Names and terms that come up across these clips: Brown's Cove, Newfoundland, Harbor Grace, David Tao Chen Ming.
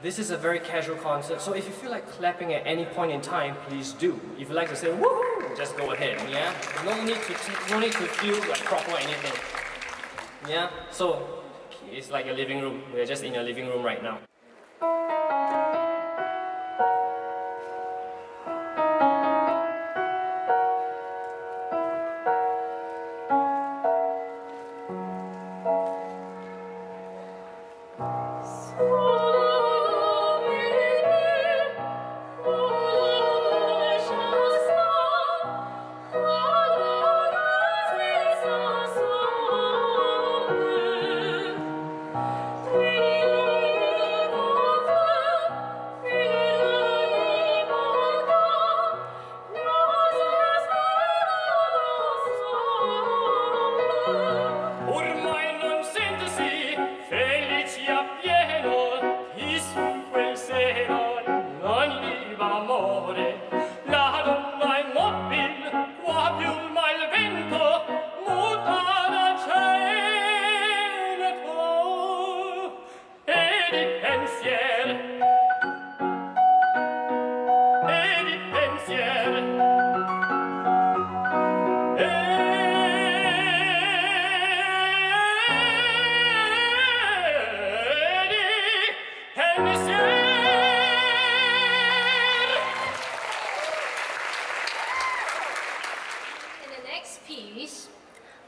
This is a very casual concert, so if you feel like clapping at any point in time, please do. If you like to say woohoo, just go ahead, yeah? No need to feel like proper or anything. Yeah? So, it's like a living room. We're just in your living room right now.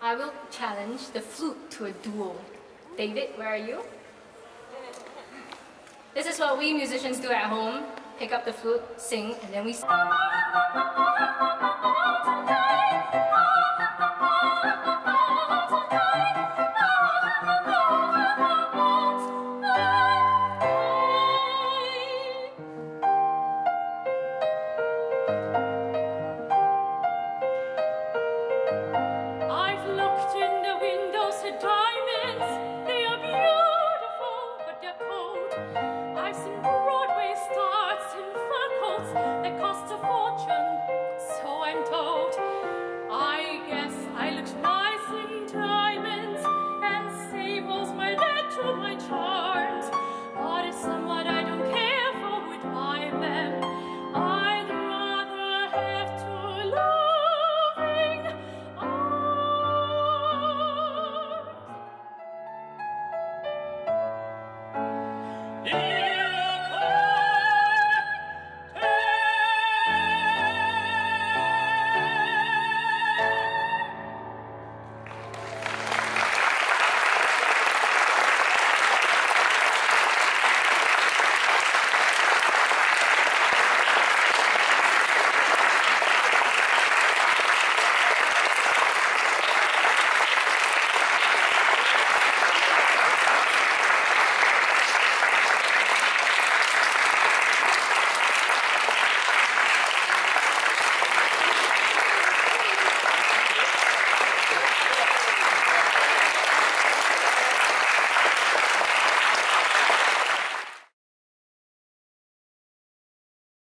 I will challenge the flute to a duel. David, where are you? This is what we musicians do at home. Pick up the flute, sing, and then we sing. I've seen